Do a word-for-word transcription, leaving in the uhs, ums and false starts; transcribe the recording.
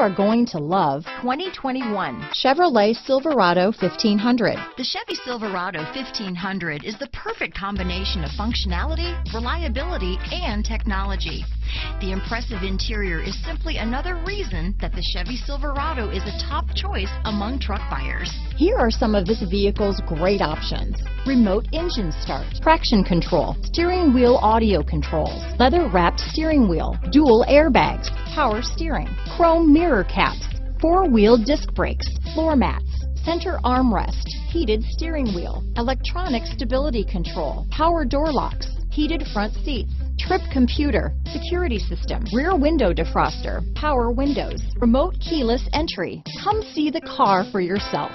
are going to love twenty twenty-one Chevrolet Silverado fifteen hundred. The Chevy Silverado fifteen hundred is the perfect combination of functionality, reliability, and technology. The impressive interior is simply another reason that the Chevy Silverado is a top choice among truck buyers. Here are some of this vehicle's great options: remote engine start, traction control, steering wheel audio controls, leather-wrapped steering wheel, dual airbags, power steering, chrome mirror caps, four-wheel disc brakes, floor mats, center armrest, heated steering wheel, electronic stability control, power door locks, heated front seats, trip computer, security system, rear window defroster, power windows, remote keyless entry. Come see the car for yourself.